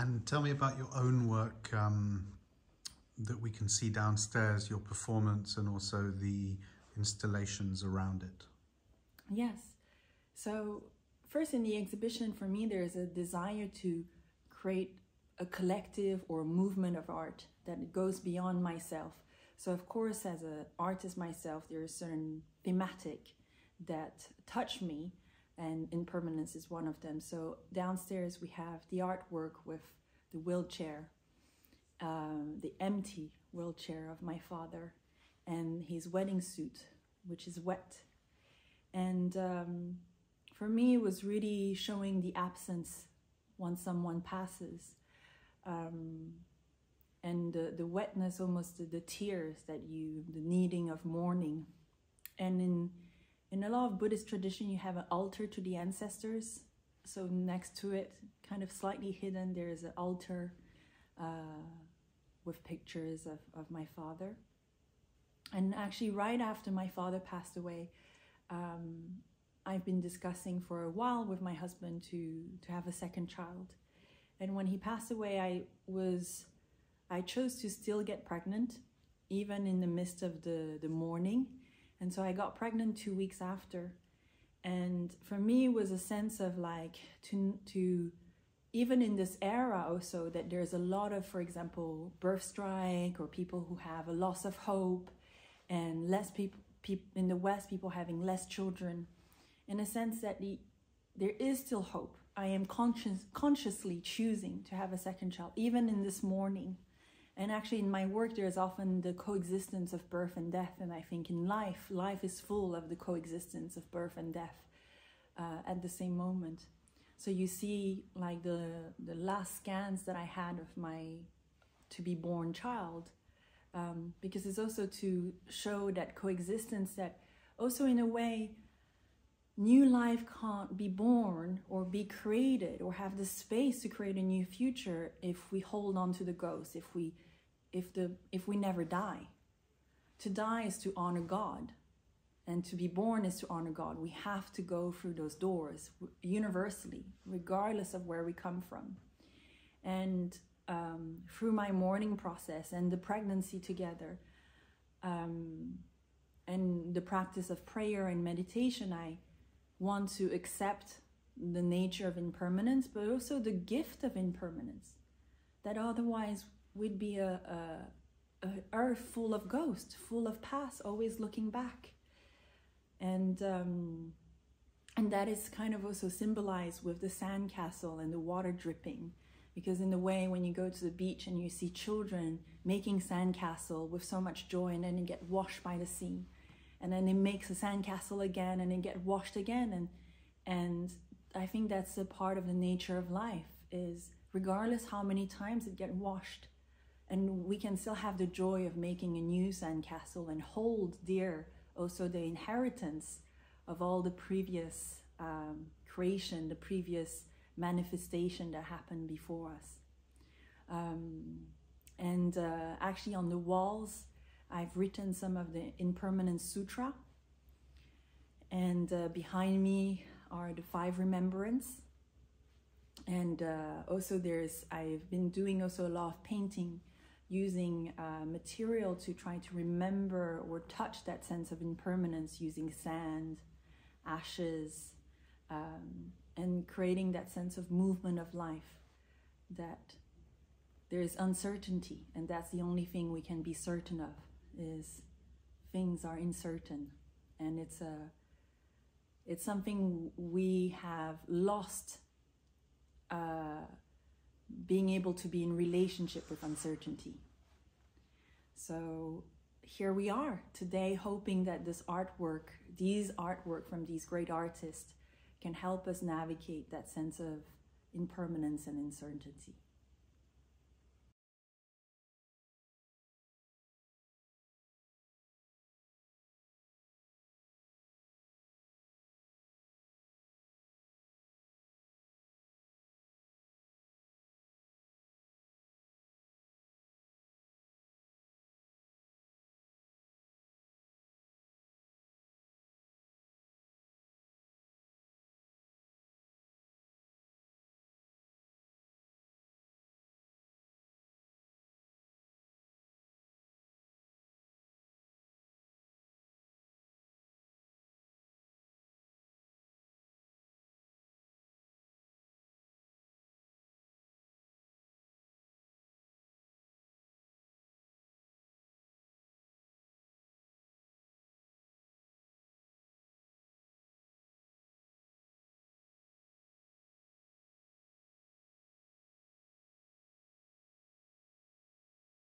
And tell me about your own work that we can see downstairs, your performance and also the installations around it. Yes. So first, in the exhibition, for me, there is a desire to create a collective or movement of art that goes beyond myself. So of course, as an artist myself, there are certain thematic that touch me, and impermanence is one of them. So downstairs we have the artwork with the wheelchair, the empty wheelchair of my father, and his wedding suit, which is wet. And for me, it was really showing the absence once someone passes, and the wetness, almost the tears that the needing of mourning. And in a lot of Buddhist tradition, you have an altar to the ancestors. So next to it, kind of slightly hidden, there is an altar with pictures of my father. And actually, right after my father passed away, I've been discussing for a while with my husband to have a second child. And when he passed away, I chose to still get pregnant, even in the midst of the mourning. And so I got pregnant 2 weeks after. And for me, it was a sense of like, to even in this era also, that there's a lot of, for example, birth strike or people who have a loss of hope, and less people in the West, people having less children, in a sense that there is still hope. I am consciously choosing to have a second child, even in this mourning. And actually, in my work, there is often the coexistence of birth and death. And I think in life, life is full of the coexistence of birth and death at the same moment. So you see, like the last scans that I had of my to-be-born child, because it's also to show that coexistence, that also in a way, new life can't be born or be created or have the space to create a new future if we hold on to the ghost, if we never die. To die is to honor God, and to be born is to honor God. We have to go through those doors universally, regardless of where we come from. And through my mourning process and the pregnancy together, and the practice of prayer and meditation, I want to accept the nature of impermanence, but also the gift of impermanence, that otherwise would be a earth full of ghosts, full of past, always looking back. And that is kind of also symbolized with the sandcastle and the water dripping, because in a way, when you go to the beach and you see children making sandcastle with so much joy, and then you get washed by the sea, and then it makes a sandcastle again, and it get washed again. And I think that's a part of the nature of life, is regardless how many times it get washed, and we can still have the joy of making a new sandcastle and hold dear also the inheritance of all the previous creation, the previous manifestation that happened before us. Actually on the walls, I've written some of the Impermanence Sutra, and behind me are the 5 remembrance. And also I've been doing also a lot of painting, using material to try to remember or touch that sense of impermanence, using sand, ashes, and creating that sense of movement of life, that there is uncertainty, and that's the only thing we can be certain of. Is things are uncertain, and it's something we have lost, being able to be in relationship with uncertainty. So here we are today, hoping that these artwork from these great artists can help us navigate that sense of impermanence and uncertainty.